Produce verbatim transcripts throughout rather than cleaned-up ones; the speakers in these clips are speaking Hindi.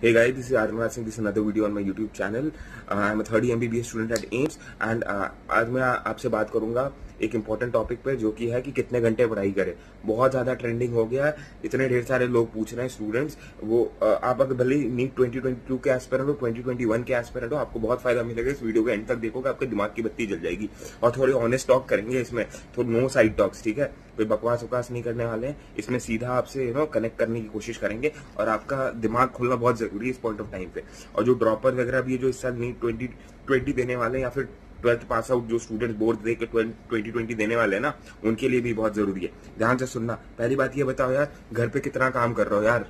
Hey guys, this is Aryan Raj Singh. This is another video on my YouTube channel. Uh, I am a third M B B S student at AIIMS and uh, आज मैं आपसे बात करूंगा एक इम्पोर्टेंट टॉपिक पे, जो कि है कि कितने घंटे पढ़ाई करें। बहुत ज्यादा ट्रेंडिंग हो गया है, इतने ढेर सारे लोग पूछ रहे हैं स्टूडेंट्स वो। uh, आप अगर भले नीट ट्वेंटी ट्वेंटी टू के एस्पिरेंट हो, ट्वेंटी ट्वेंटी वन के एस्पिरेंट हो, आपको बहुत फायदा मिलेगा। इस वीडियो के एंड तक देखोगे, आपके दिमाग की बत्ती जल जाएगी। और थोड़े ऑनेस्ट टॉक करेंगे इसमें, थोड़े नो साइड टॉक्स, ठीक है? कोई बकवास उकवास नहीं करने वाले हैं इसमें। सीधा आपसे यू नो कनेक्ट करने की कोशिश करेंगे और आपका दिमाग खोलना बहुत जरूरी है इस पॉइंट ऑफ टाइम पे। और जो ड्रॉपर वगैरह भी है, जो इस साल नीट ट्वेंटी ट्वेंटी देने वाले हैं या फिर ट्वेल्थ पास आउट जो स्टूडेंट बोर्ड दे के ट्वेंटी ट्वेंटी देने वाले हैं ना, उनके लिए भी बहुत जरूरी है। ध्यान से सुनना। पहली बात ये बताओ यार, घर पे कितना काम कर रहे हो यार?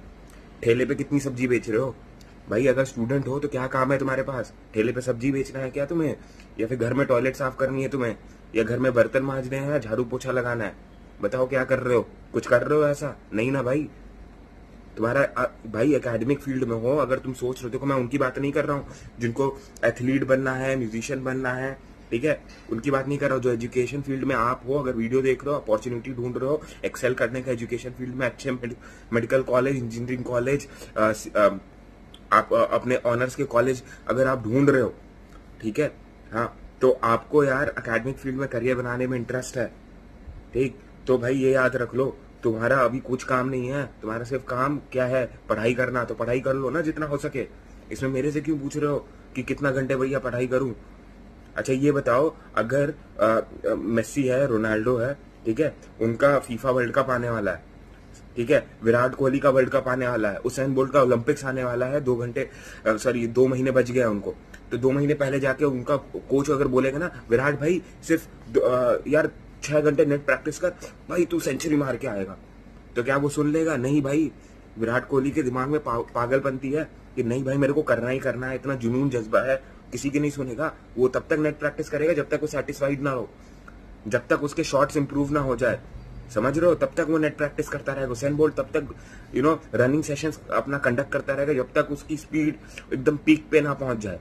ठेले पे कितनी सब्जी बेच रहे हो भाई? अगर स्टूडेंट हो तो क्या काम है तुम्हारे पास? ठेले पे सब्जी बेचना है क्या तुम्हें? या फिर घर में टॉयलेट साफ करनी है तुम्हें? या घर में बर्तन मांजने हैं, झाड़ू पोछा लगाना है? बताओ क्या कर रहे हो? कुछ कर रहे हो ऐसा? नहीं ना भाई। तुम्हारा भाई एकेडमिक फील्ड में हो अगर तुम सोच रहे हो। देखो, मैं उनकी बात नहीं कर रहा हूँ जिनको एथलीट बनना है, म्यूजिशियन बनना है, ठीक है? उनकी बात नहीं कर रहा हूँ। जो एजुकेशन फील्ड में आप हो, अगर वीडियो देख रहे हो, अपॉर्चुनिटी ढूंढ रहे हो एक्सेल करने का एजुकेशन फील्ड में, अच्छे मेडिकल कॉलेज, इंजीनियरिंग कॉलेज, आप अपने ऑनर्स के कॉलेज अगर आप ढूंढ रहे हो, ठीक है? हाँ, तो आपको यार एकेडमिक फील्ड में करियर बनाने में इंटरेस्ट है, ठीक? तो भाई ये याद रख लो, तुम्हारा अभी कुछ काम नहीं है। तुम्हारा सिर्फ काम क्या है? पढ़ाई करना। तो पढ़ाई कर लो ना जितना हो सके। इसमें मेरे से क्यों पूछ रहे हो कि कितना घंटे भैया पढ़ाई करूं? अच्छा ये बताओ, अगर आ, आ, मेसी है, रोनाल्डो है, ठीक है? उनका फीफा वर्ल्ड कप आने वाला है, ठीक है? विराट कोहली का वर्ल्ड कप आने वाला है, उसेन बोल्ट का ओलंपिक्स आने वाला है। दो घंटे सॉरी दो महीने बच गए उनको। तो दो महीने पहले जाके उनका कोच अगर बोलेगा ना, विराट भाई सिर्फ यार छह घंटे नेट प्रैक्टिस कर भाई, तू सेंचुरी मार के आएगा, तो क्या वो सुन लेगा? नहीं भाई। विराट कोहली के दिमाग में पा, पागलपंती है कि नहीं भाई मेरे को करना ही करना है, इतना जुनून जज्बा है, किसी की नहीं सुनेगा। वो तब तक नेट प्रैक्टिस करेगा जब तक वो सेटिस्फाइड ना हो, जब तक उसके शॉट्स इंप्रूव ना हो जाए, समझ रहे हो? तब तक वो नेट प्रैक्टिस करता रहेगा। उसेन बोल्ट तब तक यू नो रनिंग सेशंस अपना कंडक्ट करता रहेगा जब तक उसकी स्पीड एकदम पीक पे ना पहुंच जाए,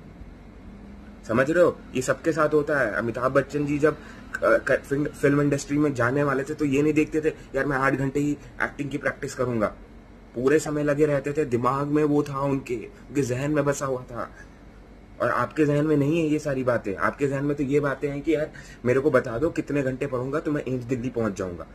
समझ रहे हो? ये सबके साथ होता है। अमिताभ बच्चन जी जब फिल्म इंडस्ट्री में जाने वाले थे तो ये नहीं देखते थे यार मैं आठ घंटे ही एक्टिंग की प्रैक्टिस करूंगा, पूरे समय लगे रहते थे। दिमाग में वो था उनके, उनके जहन में बसा हुआ था। और आपके जहन में नहीं है ये सारी बातें। आपके जहन में तो ये बातें हैं कि यार मेरे को बता दो कितने घंटे पढ़ूंगा तो मैं एम्स दिल्ली पहुंच जाऊंगा।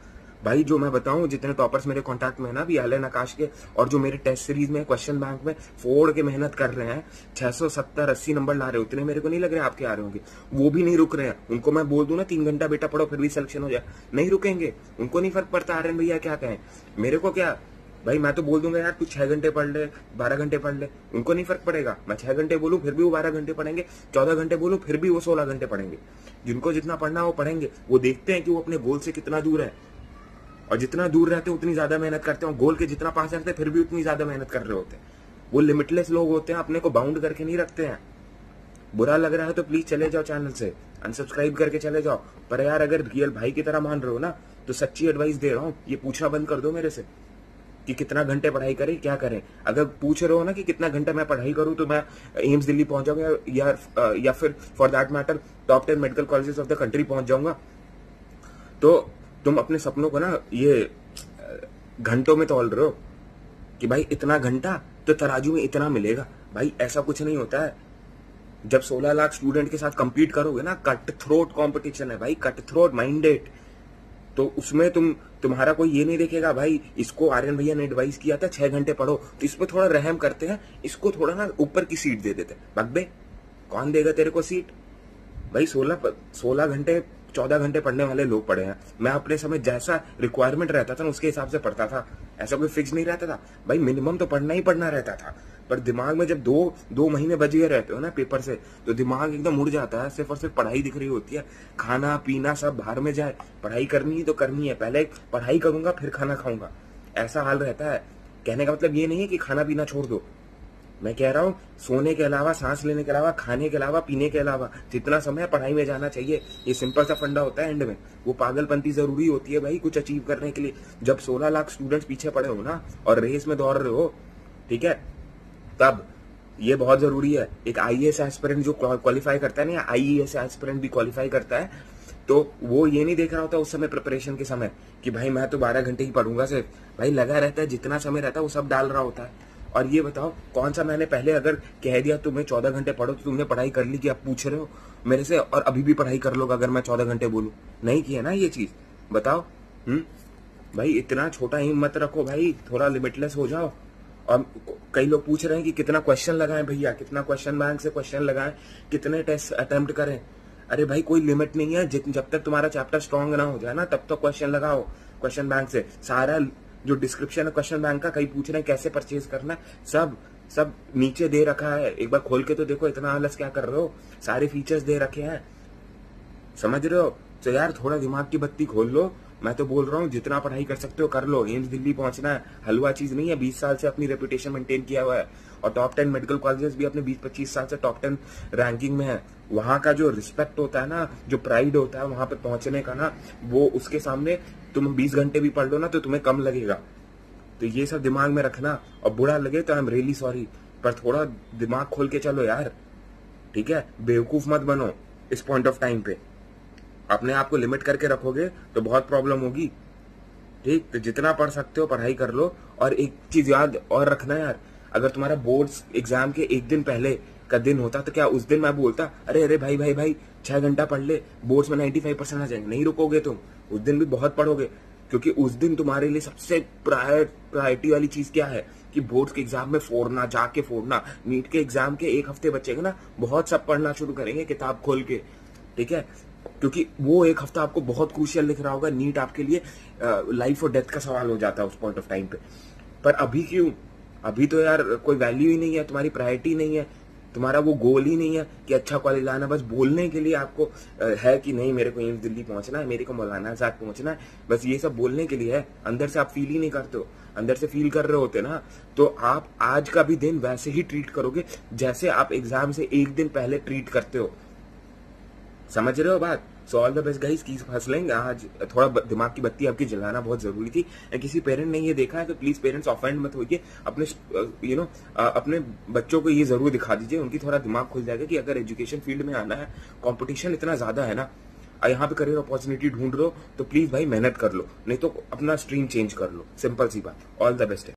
भाई जो मैं बताऊं, जितने टॉपर्स मेरे कॉन्टैक्ट में है ना अभी आलिया आकाश के, और जो मेरे टेस्ट सीरीज में क्वेश्चन बैंक में फोड़ के मेहनत कर रहे हैं, छह सौ सत्तर अस्सी नंबर ला रहे हो, उतने मेरे को नहीं लग रहे आपके आ रहे होंगे। वो भी नहीं रुक रहे हैं। उनको मैं बोल दूं ना तीन घंटा बेटा पढ़ो फिर भी सिलेक्शन हो जाए, नहीं रुकेंगे। उनको नहीं फर्क पड़ता आर्यन भैया क्या कहें, मेरे को क्या भाई। मैं तो बोल दूंगा यार तू छह घंटे पढ़ ले, बारह घंटे पढ़ ले, उनको नहीं फर्क पड़ेगा। मैं छह घंटे बोलूं फिर भी वो बारह घंटे पढ़ेंगे, चौदह घंटे बोलूं फिर भी वो सोलह घंटे पढ़ेंगे। जिनको जितना पढ़ना वो पढ़ेंगे। वो देखते हैं कि वो अपने गोल से कितना दूर है, और जितना दूर रहते हैं उतनी ज्यादा मेहनत करते हैं। गोल के जितना पास रहते हैं फिर भी उतनी ज्यादा मेहनत कर रहे होते हैं। वो लिमिटलेस लोग होते हैं, अपने को बाउंड करके नहीं रखते हैं। बुरा लग रहा है तो प्लीज चले जाओ चैनल से, अनसब्सक्राइब करके चले जाओ। पर यार अगर रियल भाई की तरह मान रहे हो ना तो सच्ची एडवाइस दे रहा हूँ, ये पूछना बंद कर दो मेरे से कि कितना घंटे पढ़ाई करें, क्या करें। अगर पूछ रहे हो ना कि कितना घंटा मैं पढ़ाई करूं तो मैं एम्स दिल्ली पहुंच जाऊंगा या या फिर for that matter top ten medical colleges of the country पहुंच जाऊंगा, तो तुम अपने सपनों को ना ये घंटों में तौल रहे हो कि भाई इतना घंटा तो तराजू में इतना मिलेगा। भाई ऐसा कुछ नहीं होता है। जब सोलह लाख स्टूडेंट के साथ कंपीट करोगे ना, कट थ्रोट कॉम्पिटिशन है भाई, कट थ्रोट माइंडेड। तो उसमें तुम तुम्हारा कोई ये नहीं देखेगा भाई इसको आर्यन भैया ने एडवाइस किया था छह घंटे पढ़ो, तो इसमें थोड़ा रहम करते हैं, इसको थोड़ा ना ऊपर की सीट दे देते हैं। बकबे, कौन देगा तेरे को सीट भाई? सोलह सोलह घंटे चौदह घंटे पढ़ने वाले लोग पढ़े हैं। मैं अपने समय जैसा रिक्वायरमेंट रहता था ना उसके हिसाब से पढ़ता था, ऐसा कोई फिक्स नहीं रहता था भाई। मिनिमम तो पढ़ना ही पढ़ना रहता था। पर दिमाग में जब दो दो महीने बच गए रहते हो ना पेपर से, तो दिमाग एकदम उड़ जाता है। सिर्फ और सिर्फ पढ़ाई दिख रही होती है, खाना पीना सब बाहर में जाए। पढ़ाई करनी ही तो करनी है, पहले पढ़ाई करूंगा फिर खाना खाऊंगा, ऐसा हाल रहता है। कहने का मतलब ये नहीं है कि खाना पीना छोड़ दो। मैं कह रहा हूँ सोने के अलावा, सांस लेने के अलावा, खाने के अलावा, पीने के अलावा जितना समय पढ़ाई में जाना चाहिए। ये सिंपल सा फंडा होता है एंड में। वो पागलपंती जरूरी होती है भाई कुछ अचीव करने के लिए। जब सोलह लाख स्टूडेंट्स पीछे पड़े हो ना और रेस में दौड़ रहे हो, ठीक है, तब ये बहुत जरूरी है। एक आईएएस एस्पिरेंट जो क्वालिफाई करता है ना, आईएएस एस्पिरेंट भी क्वालिफाई करता है, तो वो ये नहीं देख रहा होता उस समय प्रिपरेशन के समय कि भाई मैं तो बारह घंटे ही पढ़ूंगा सिर्फ। भाई लगा रहता है, जितना समय रहता है वो सब डाल रहा होता है। और ये बताओ कौन सा मैंने पहले अगर कह दिया तुम्हें चौदह घंटे पढ़ो तो तुमने पढ़ाई कर ली कि आप पूछ रहे हो मेरे से और अभी भी पढ़ाई कर लोगे अगर मैं चौदह घंटे बोलूँ? नहीं किया ना ये चीज, बताओ। हम्म भाई इतना छोटा हिम्मत रखो भाई, थोड़ा लिमिटलेस हो जाओ। और कई लोग पूछ रहे हैं कि कितना क्वेश्चन लगाएं भैया, कितना क्वेश्चन बैंक से क्वेश्चन लगाएं, कितने टेस्ट अटेम्प्ट करें। अरे भाई कोई लिमिट नहीं है, जब तक तुम्हारा चैप्टर स्ट्रांग ना हो जाए ना तब तक क्वेश्चन लगाओ क्वेश्चन बैंक से। सारा जो डिस्क्रिप्शन है क्वेश्चन बैंक का, कई पूछ रहे हैं कैसे परचेज करना, सब सब नीचे दे रखा है, एक बार खोल के तो देखो। इतना आलस क्या कर रहे हो, सारे फीचर्स दे रखे हैं, समझ रहे हो? तो यार थोड़ा दिमाग की बत्ती खोल लो। मैं तो बोल रहा हूँ जितना पढ़ाई कर सकते हो कर लो। एम्स दिल्ली पहुंचना है हलवा चीज नहीं है। बीस साल से अपनी रेपुटेशन मेंटेन किया हुआ है और टॉप टेन मेडिकल कॉलेजेस भी अपने बीस पच्चीस साल से टॉप टेन रैंकिंग में है। वहां का जो रिस्पेक्ट होता है ना, जो प्राइड होता है वहां पर पहुंचने का ना, वो उसके सामने तुम बीस घंटे भी पढ़ लो ना तो तुम्हें कम लगेगा। तो ये सब दिमाग में रखना। और बुरा लगे तो आई एम रियली सॉरी, पर थोड़ा दिमाग खोल के चलो यार, ठीक है? बेवकूफ मत बनो इस पॉइंट ऑफ टाइम पे। अपने आप को लिमिट करके रखोगे तो बहुत प्रॉब्लम होगी, ठीक? तो जितना पढ़ सकते हो पढ़ाई कर लो। और एक चीज याद और रखना यार, अगर तुम्हारा बोर्ड्स एग्जाम के एक दिन पहले का दिन होता तो क्या उस दिन मैं बोलता अरे अरे भाई भाई भाई छह घंटा पढ़ ले, बोर्ड्स में नाइन्टी फाइव परसेंट आ जाएंगे? नहीं रुकोगे तुम, उस दिन भी बहुत पढ़ोगे। क्योंकि उस दिन तुम्हारे लिए सबसे प्रायोरिटी वाली चीज क्या है कि बोर्ड्स के एग्जाम में फोड़ना, जाके फोड़ना। नीट के एग्जाम के एक हफ्ते बचेंगे ना, बहुत सब पढ़ना शुरू करेंगे किताब खोल के, ठीक है? क्योंकि वो एक हफ्ता आपको बहुत क्रूशियल लिख रहा होगा। नीट आपके लिए लाइफ और डेथ का सवाल हो जाता है उस पॉइंट ऑफ टाइम पे। पर अभी क्यों? अभी तो यार कोई वैल्यू ही नहीं है, तुम्हारी प्रायोरिटी नहीं है, तुम्हारा वो गोल ही नहीं है कि अच्छा कॉलेज लाना। बस बोलने के लिए आपको है कि नहीं मेरे को एम्स दिल्ली पहुंचना है, मेरे को मौलाना आजाद पहुंचना है, बस ये सब बोलने के लिए है। अंदर से आप फील ही नहीं करते हो। अंदर से फील कर रहे होते ना तो आप आज का भी दिन वैसे ही ट्रीट करोगे जैसे आप एग्जाम से एक दिन पहले ट्रीट करते हो, समझ रहे हो बात? So all the best guys की हसलिंग। आज थोड़ा दिमाग की बत्ती आपकी जलाना बहुत जरूरी थी। किसी पेरेंट ने ये देखा है तो प्लीज पेरेंट्स ऑफेंड मत होइए। अपने यू नो अपने बच्चों को ये जरूर दिखा दीजिए, उनकी थोड़ा दिमाग खुल जाएगा कि अगर एजुकेशन फील्ड में आना है, कॉम्पिटिशन इतना ज्यादा है ना, यहाँ पे करियर अपॉर्चुनिटी ढूंढ रहे हो तो प्लीज भाई मेहनत कर लो, नहीं तो अपना स्ट्रीम चेंज कर लो, सिंपल सी बात। All the best.